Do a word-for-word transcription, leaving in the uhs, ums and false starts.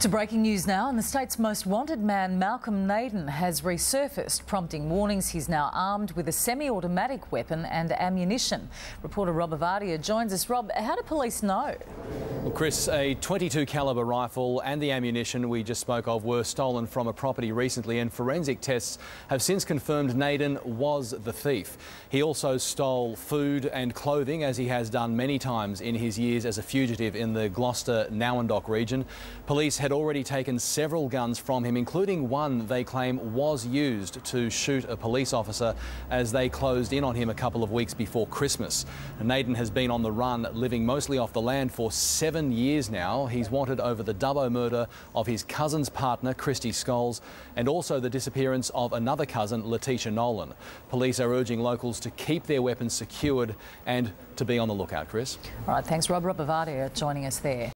To breaking news now, and the state's most wanted man, Malcolm Naden, has resurfaced, prompting warnings he's now armed with a semi-automatic weapon and ammunition. Reporter Rob Avadia joins us. Rob, how do police know? Well, Chris, a twenty-two calibre rifle and the ammunition we just spoke of were stolen from a property recently, and forensic tests have since confirmed Naden was the thief. He also stole food and clothing, as he has done many times in his years as a fugitive in the Gloucester Nowendoc region. Police had already taken several guns from him, including one they claim was used to shoot a police officer as they closed in on him a couple of weeks before Christmas. Naden has been on the run, living mostly off the land for seven years now. He's wanted over the Dubbo murder of his cousin's partner, Kristy Scholes, and also the disappearance of another cousin, Lateesha Nolan. Police are urging locals to keep their weapons secured and to be on the lookout, Chris. All right, thanks, Rob. Rob Avadia joining us there.